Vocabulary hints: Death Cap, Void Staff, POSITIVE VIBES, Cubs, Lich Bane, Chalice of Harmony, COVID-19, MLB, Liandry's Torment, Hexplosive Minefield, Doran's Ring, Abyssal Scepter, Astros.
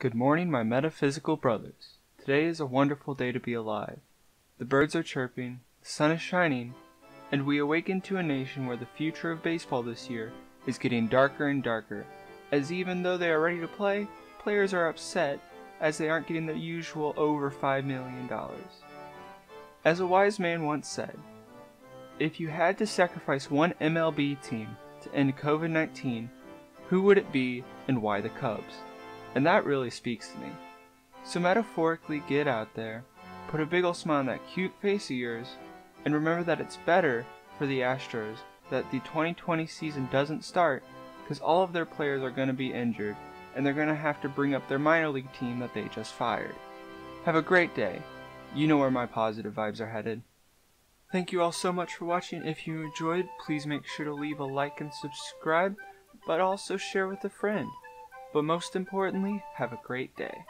Good morning, my metaphysical brothers. Today is a wonderful day to be alive. The birds are chirping, the sun is shining, and we awaken to a nation where the future of baseball this year is getting darker and darker, as even though they are ready to play, players are upset as they aren't getting the usual over $5 million. As a wise man once said, if you had to sacrifice one MLB team to end COVID-19, who would it be and why the Cubs? And that really speaks to me. So metaphorically get out there, put a big ol' smile on that cute face of yours, and remember that it's better for the Astros that the 2020 season doesn't start because all of their players are going to be injured and they're going to have to bring up their minor league team that they just fired. Have a great day. You know where my positive vibes are headed. Thank you all so much for watching. If you enjoyed, please make sure to leave a like and subscribe, but also share with a friend. But most importantly, have a great day.